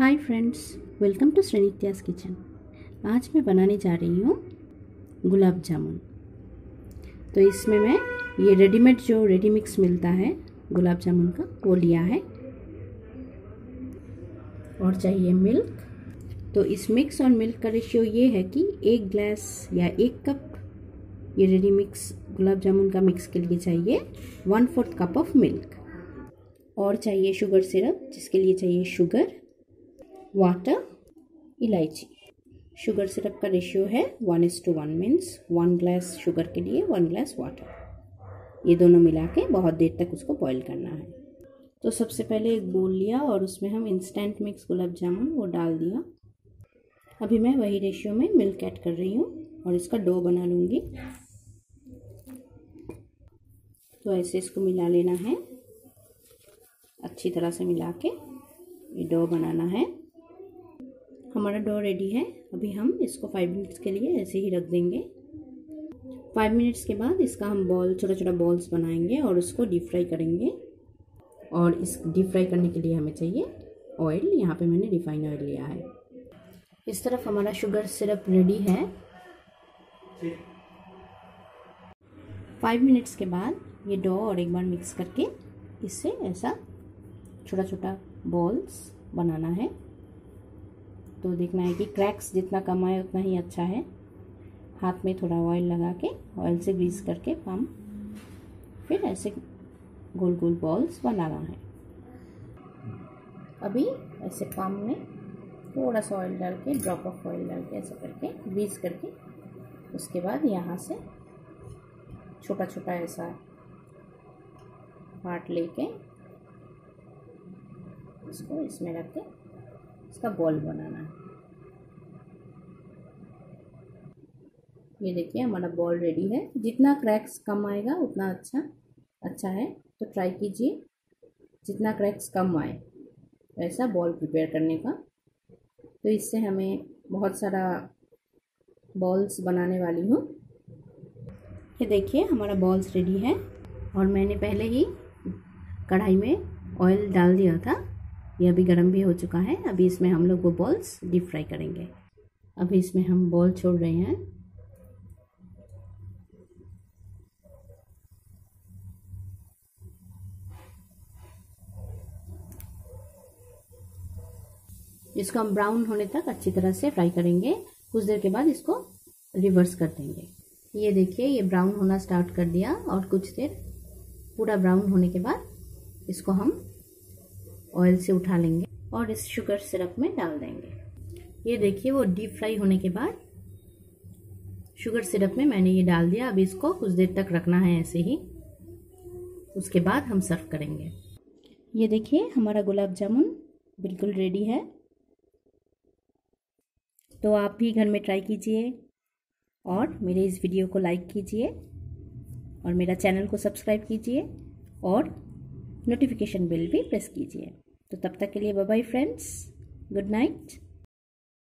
Hi friends, welcome to Nitya's kitchen. आज मैं बनाने जा रही हूँ गुलाब जामुन। तो इसमें मैं ये रेडीमेड जो रेडी मिक्स मिलता है गुलाब जामुन का वो लिया है, और चाहिए मिल्क। तो इस मिक्स और मिल्क का रेशियो ये है कि एक ग्लास या एक कप ये रेडी मिक्स गुलाब जामुन का मिक्स के लिए चाहिए 1/4 कप ऑफ मिल्क। और चाहिए शुगर सिरप, जिसके लिए चाहिए शुगर, वाटर, इलायची। शुगर सिरप का रेशियो है 1:1 मीन्स 1 ग्लास शुगर के लिए 1 ग्लास वाटर। ये दोनों मिला के बहुत देर तक उसको बॉईल करना है। तो सबसे पहले एक बोल लिया और उसमें हम इंस्टेंट मिक्स गुलाब जामुन वो डाल दिया। अभी मैं वही रेशियो में मिल्क ऐड कर रही हूँ और इसका डो बना लूँगी। तो ऐसे इसको मिला लेना है, अच्छी तरह से मिला के ये डो बनाना है। हमारा डो रेडी है। अभी हम इसको 5 मिनट्स के लिए ऐसे ही रख देंगे। 5 मिनट्स के बाद इसका हम बॉल, छोटा छोटा बॉल्स बनाएंगे और उसको डीप फ्राई करेंगे। और इस डीप फ्राई करने के लिए हमें चाहिए ऑयल। यहाँ पे मैंने रिफाइन ऑयल लिया है। इस तरफ हमारा शुगर सिरप रेडी है। 5 मिनट्स के बाद ये डो और एक बार मिक्स करके इससे ऐसा छोटा छोटा बॉल्स बनाना है। तो देखना है कि क्रैक्स जितना कम आए उतना ही अच्छा है। हाथ में थोड़ा ऑयल लगा के, ऑयल से ग्रीस करके पाम, फिर ऐसे गोल गोल बॉल्स बनाना है। अभी ऐसे पाम में थोड़ा सा ऑयल डाल के, ड्रॉप ऑफ ऑयल डाल के ऐसे करके ग्रीस करके, उसके बाद यहाँ से छोटा छोटा ऐसा पार्ट लेके इसको इसमें रख के इसका बॉल बनाना है। ये देखिए हमारा बॉल रेडी है। जितना क्रैक्स कम आएगा उतना अच्छा है। तो ट्राई कीजिए, जितना क्रैक्स कम आए वैसा बॉल प्रिपेयर करने का। तो इससे हमें बहुत सारा बॉल्स बनाने वाली हूँ। ये देखिए हमारा बॉल्स रेडी है। और मैंने पहले ही कढ़ाई में ऑयल डाल दिया था, यह अभी गर्म भी हो चुका है। अभी इसमें हम लोग वो बॉल्स डीप फ्राई करेंगे। अभी इसमें हम बॉल छोड़ रहे हैं। इसको हम ब्राउन होने तक अच्छी तरह से फ्राई करेंगे। कुछ देर के बाद इसको रिवर्स कर देंगे। ये देखिए ये ब्राउन होना स्टार्ट कर दिया। और कुछ देर पूरा ब्राउन होने के बाद इसको हम ऑयल से उठा लेंगे और इस शुगर सिरप में डाल देंगे। ये देखिए वो डीप फ्राई होने के बाद शुगर सिरप में मैंने ये डाल दिया। अब इसको कुछ देर तक रखना है ऐसे ही, उसके बाद हम सर्व करेंगे। ये देखिए हमारा गुलाब जामुन बिल्कुल रेडी है। तो आप भी घर में ट्राई कीजिए और मेरे इस वीडियो को लाइक कीजिए और मेरा चैनल को सब्सक्राइब कीजिए और नोटिफिकेशन बेल भी प्रेस कीजिए। तो तब तक के लिए bye bye friends, good night.